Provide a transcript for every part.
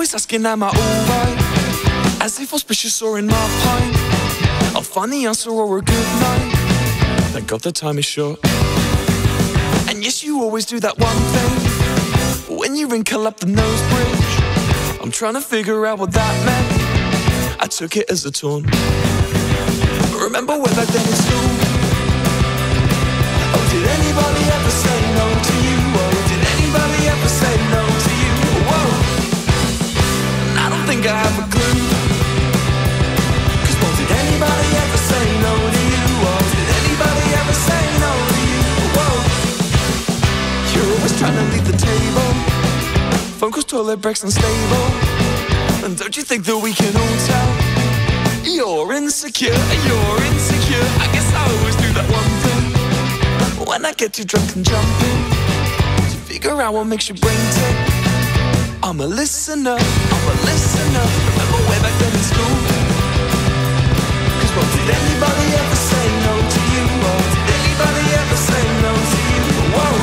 always asking, am I alright? As if auspicious or in my pint, I'll find the answer or a good night. Thank God the time is short. And yes, you always do that one thing when you wrinkle up the nose bridge. I'm trying to figure out what that meant. I took it as a taunt. Remember way back then in school? Oh, did anybody ever say no to you? Oh, did anybody ever say no to you? Whoa, and I don't think I have a clue. Cause, well, did anybody ever say no to you? Oh, did anybody ever say no to you? Whoa, you're always trying to leave the table. Phone calls, toilet breaks, unstable. And don't you think that we can all tell? You're insecure, I guess I always do that one thing when I get too drunk and jumping to figure out what makes your brain tick. I'm a listener, remember way back then in school? Cause well, did anybody ever say no to you? Or did anybody ever say no to you? Whoa,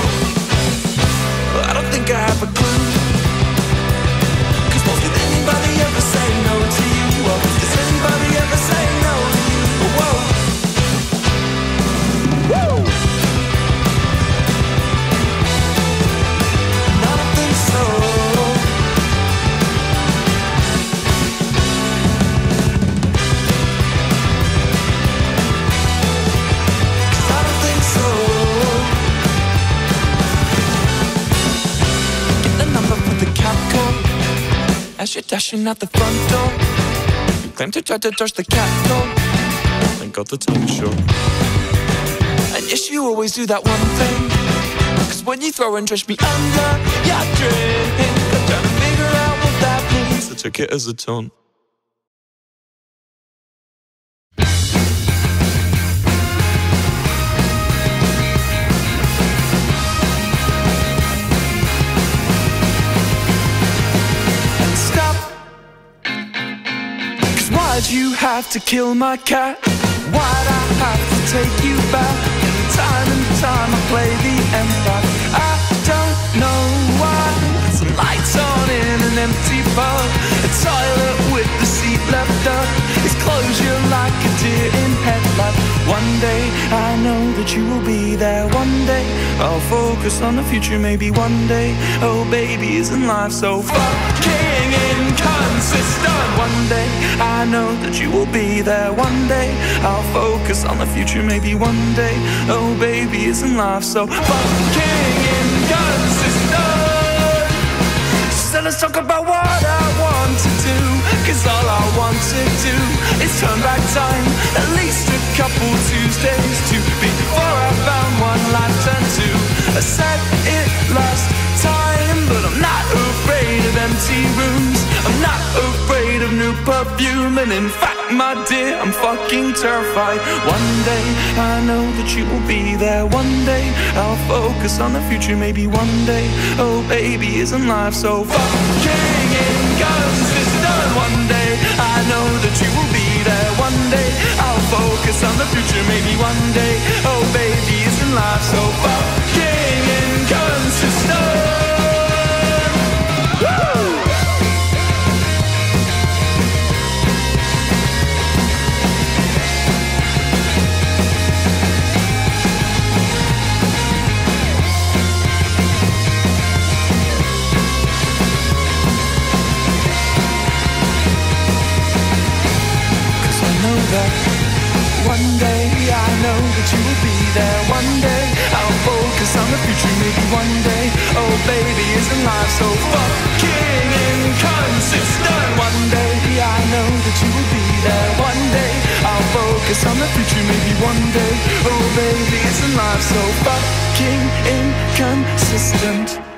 I don't think I have a clue. Cause well, did anybody ever say no to you? Or anybody ever say no to you? Whoa. Woo. I don't think so. Cause I don't think so. Get the number for the cab call as you're dashing out the front door. Claim to try to touch the cat, no. Thank God the time is short. And yes, you always do that one thing. Cause when you throw and drench me under your drink, I'm trying to figure out what that means. I took it as a taunt. Why'd you have to kill my cat? Why'd I have to take you back? And time I play the empire. I don't know why. There's some lights on in an empty bar. A toilet with the seat left up. It's closure like a deer in headlight. One day I know that you will be there. One day I'll focus on the future. Maybe one day, oh baby, isn't life so fucking inconsistent? One day I know that you will be there. One day I'll focus on the future. Maybe one day, oh baby, isn't life so fucking inconsistent? So let's talk about what I want to do. Cause all I want to do is turn back time at least a couple Tuesdays to before I found one life turned to. I said it last time, but I'm not afraid of empty rooms. I'm not afraid of new perfume. And in fact, my dear, I'm fucking terrified. One day, I know that you will be there. One day, I'll focus on the future. Maybe one day, oh baby, isn't life so fucking inconsistent? One day, I know that you will be there. One day, I'll focus on the future. Maybe one day, oh baby, isn't life so fucking inconsistent? One day I know that you will be there. One day I'll focus on the future. Maybe one day, oh baby, isn't life so fucking inconsistent? One day I know that you will be there. One day I'll focus on the future. Maybe one day, oh baby, isn't life so fucking inconsistent?